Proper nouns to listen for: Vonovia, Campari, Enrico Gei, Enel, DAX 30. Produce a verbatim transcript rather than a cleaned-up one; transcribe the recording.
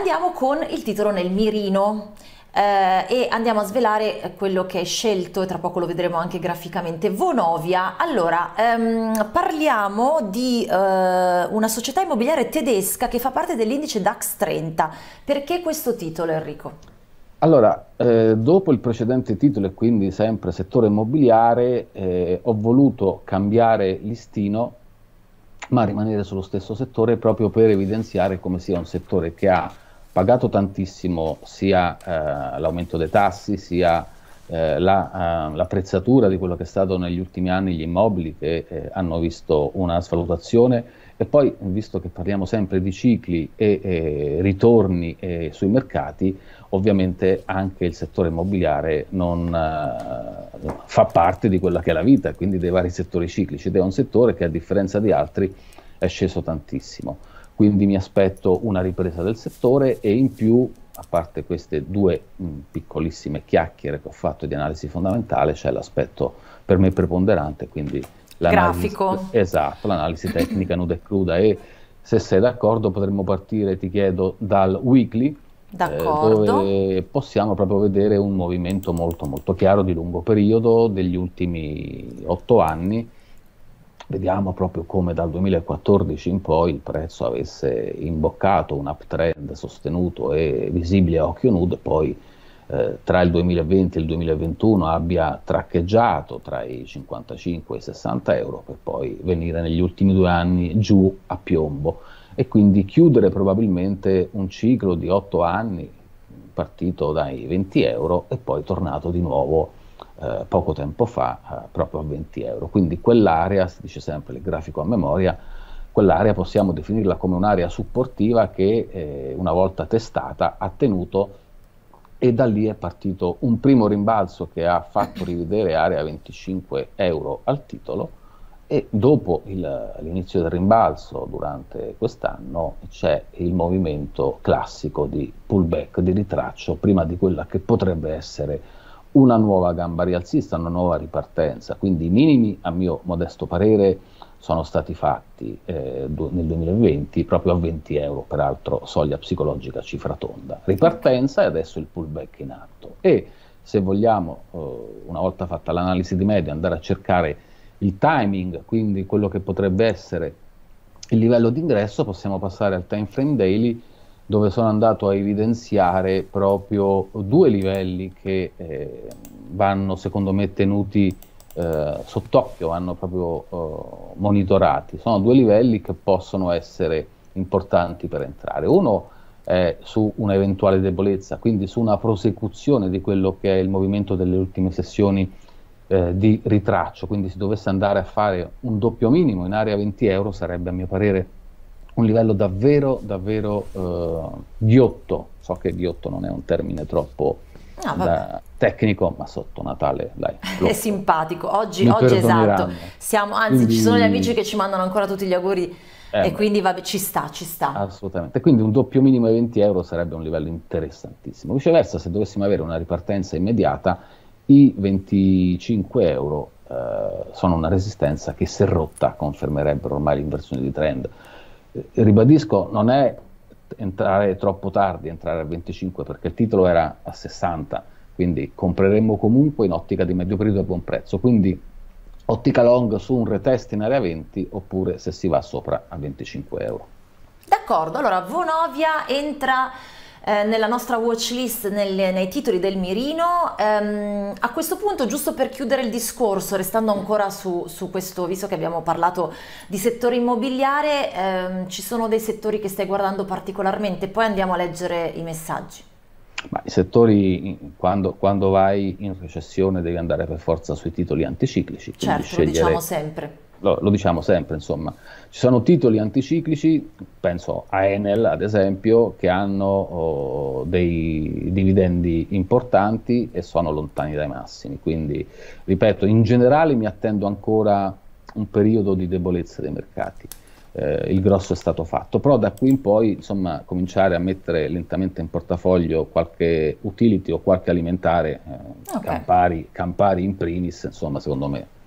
Andiamo con il titolo nel mirino. Eh, e andiamo a svelare quello che è scelto e tra poco lo vedremo anche graficamente. Vonovia, allora ehm, parliamo di eh, una società immobiliare tedesca che fa parte dell'indice DAX trenta. Perché questo titolo, Enrico? Allora, eh, dopo il precedente titolo e quindi sempre settore immobiliare, eh, ho voluto cambiare listino ma rimanere sullo stesso settore, proprio per evidenziare come sia un settore che ha pagato tantissimo sia eh, l'aumento dei tassi, sia eh, l'apprezzatura la, eh, di quello che è stato negli ultimi anni gli immobili, che eh, hanno visto una svalutazione, e poi, visto che parliamo sempre di cicli e eh, ritorni eh, sui mercati, ovviamente anche il settore immobiliare non eh, fa parte di quella che è la vita, quindi dei vari settori ciclici, ed è un settore che a differenza di altri è sceso tantissimo. Quindi mi aspetto una ripresa del settore, e in più, a parte queste due mh, piccolissime chiacchiere che ho fatto di analisi fondamentale, c'è l'aspetto per me preponderante, quindi l'analisi esatto, l'analisi tecnica nuda e cruda. E se sei d'accordo potremmo partire, ti chiedo, dal weekly, eh, dove possiamo proprio vedere un movimento molto molto chiaro di lungo periodo degli ultimi otto anni. Vediamo proprio come dal duemilaquattordici in poi il prezzo avesse imboccato un uptrend sostenuto e visibile a occhio nudo, e poi eh, tra il duemilaventi e il duemilaventuno abbia traccheggiato tra i cinquantacinque e i sessanta euro, per poi venire negli ultimi due anni giù a piombo, e quindi chiudere probabilmente un ciclo di otto anni partito dai venti euro e poi tornato di nuovo Eh, poco tempo fa eh, proprio a venti euro. Quindi quell'area, si dice sempre il grafico a memoria, quell'area possiamo definirla come un'area supportiva che eh, una volta testata ha tenuto, e da lì è partito un primo rimbalzo che ha fatto rivedere area venticinque euro al titolo, e dopo l'inizio del rimbalzo durante quest'anno c'è il movimento classico di pullback, di ritraccio, prima di quella che potrebbe essere una nuova gamba rialzista, una nuova ripartenza. Quindi i minimi, a mio modesto parere, sono stati fatti eh, nel duemilaventi proprio a venti euro, peraltro soglia psicologica, cifra tonda, ripartenza, e adesso il pullback in atto. E se vogliamo, eh, una volta fatta l'analisi di media, andare a cercare il timing, quindi quello che potrebbe essere il livello d'ingresso, possiamo passare al time frame daily, dove sono andato a evidenziare proprio due livelli che eh, vanno secondo me tenuti eh, sott'occhio, vanno proprio eh, monitorati. Sono due livelli che possono essere importanti per entrare. Uno è su un'eventuale debolezza, quindi su una prosecuzione di quello che è il movimento delle ultime sessioni eh, di ritraccio, quindi se dovesse andare a fare un doppio minimo in area venti euro sarebbe, a mio parere, un livello davvero, davvero eh, ghiotto. So che ghiotto non è un termine troppo no, da, tecnico, ma sotto Natale dai, lo, è simpatico. Oggi, oggi esatto, siamo, anzi quindi, ci sono gli amici che ci mandano ancora tutti gli auguri eh, e quindi vabbè, ci sta, ci sta. Assolutamente, quindi un doppio minimo ai venti euro sarebbe un livello interessantissimo. Viceversa, se dovessimo avere una ripartenza immediata, i venticinque euro eh, sono una resistenza che, se rotta, confermerebbero ormai l'inversione di trend. Ribadisco, non è entrare troppo tardi, entrare a venticinque, perché il titolo era a sessanta, quindi compreremmo comunque in ottica di medio periodo a buon prezzo, quindi ottica long su un retest in area venti, oppure se si va sopra a venticinque euro. D'accordo, allora Vonovia entra eh, nella nostra watch list nel, nei titoli del mirino. Ehm, a questo punto, giusto per chiudere il discorso, restando ancora su, su questo, visto che abbiamo parlato di settore immobiliare, ehm, ci sono dei settori che stai guardando particolarmente? Poi andiamo a leggere i messaggi. Ma i settori, quando, quando vai in recessione devi andare per forza sui titoli anticiclici. Certo, scegliere... lo diciamo sempre. Lo, lo diciamo sempre, insomma, ci sono titoli anticiclici, penso a Enel ad esempio, che hanno oh, dei dividendi importanti e sono lontani dai massimi, quindi ripeto, in generale mi attendo ancora un periodo di debolezza dei mercati, eh, il grosso è stato fatto, però da qui in poi, insomma, cominciare a mettere lentamente in portafoglio qualche utility o qualche alimentare, eh, okay. Campari, Campari in primis, insomma, secondo me